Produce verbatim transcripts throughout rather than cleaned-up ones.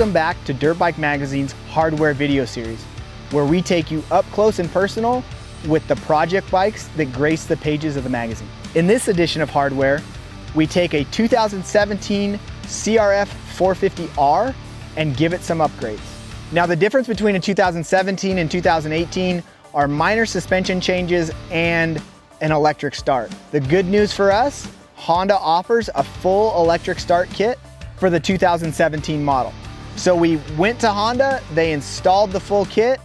Welcome back to Dirt Bike Magazine's Hardware video series, where we take you up close and personal with the project bikes that grace the pages of the magazine. In this edition of Hardware, we take a two thousand seventeen C R F four fifty R and give it some upgrades. Now, the difference between a two thousand seventeen and two thousand eighteen are minor suspension changes and an electric start. The good news for us, Honda offers a full electric start kit for the two thousand seventeen model. So we went to Honda, they installed the full kit.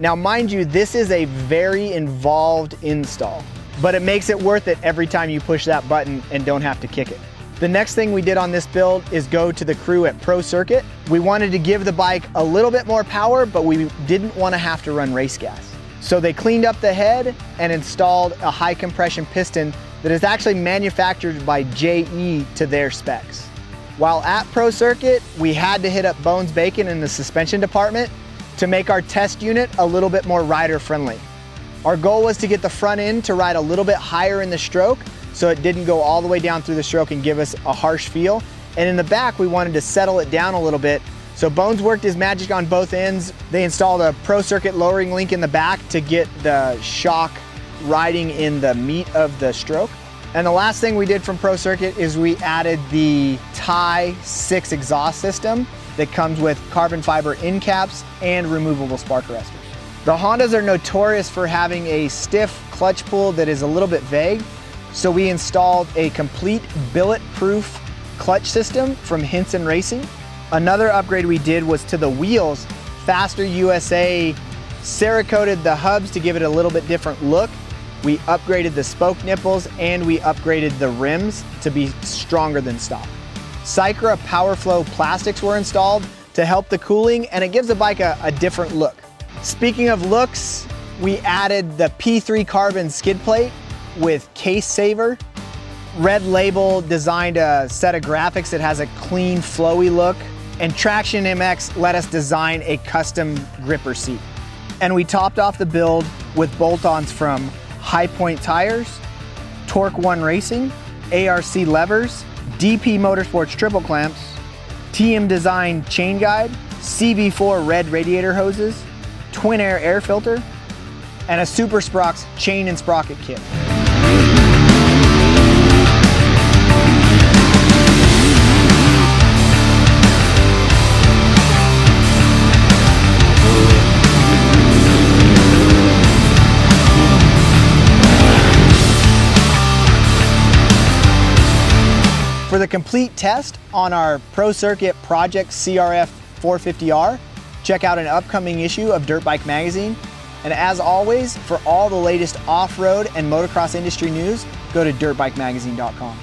Now, mind you, this is a very involved install, but it makes it worth it every time you push that button and don't have to kick it. The next thing we did on this build is go to the crew at Pro Circuit. We wanted to give the bike a little bit more power, but we didn't want to have to run race gas. So they cleaned up the head and installed a high compression piston that is actually manufactured by J E to their specs. While at Pro Circuit, we had to hit up Bones Bacon in the suspension department to make our test unit a little bit more rider friendly. Our goal was to get the front end to ride a little bit higher in the stroke so it didn't go all the way down through the stroke and give us a harsh feel. And in the back, we wanted to settle it down a little bit. So Bones worked his magic on both ends. They installed a Pro Circuit lowering link in the back to get the shock riding in the meat of the stroke. And the last thing we did from Pro Circuit is we added the T I six exhaust system that comes with carbon fiber end caps and removable spark arresters. The Hondas are notorious for having a stiff clutch pull that is a little bit vague, so we installed a complete billet-proof clutch system from Hinson Racing. Another upgrade we did was to the wheels. Faster U S A Cerakoted the hubs to give it a little bit different look. We upgraded the spoke nipples and we upgraded the rims to be stronger than stock. Cycra Powerflow plastics were installed to help the cooling, and it gives the bike a, a different look. Speaking of looks, we added the P three carbon skid plate with Case Saver. Red Label designed a set of graphics that has a clean, flowy look, and Traction M X let us design a custom gripper seat. And we topped off the build with bolt-ons from High Point tires, Torque One Racing, A R C levers, D P Motorsports triple clamps, T M design chain guide, C V four red radiator hoses, Twin Air air filter, and a Super Sprox chain and sprocket kit. For the complete test on our Pro Circuit Project C R F four fifty R, check out an upcoming issue of Dirt Bike Magazine. And as always, for all the latest off-road and motocross industry news, go to dirt bike magazine dot com.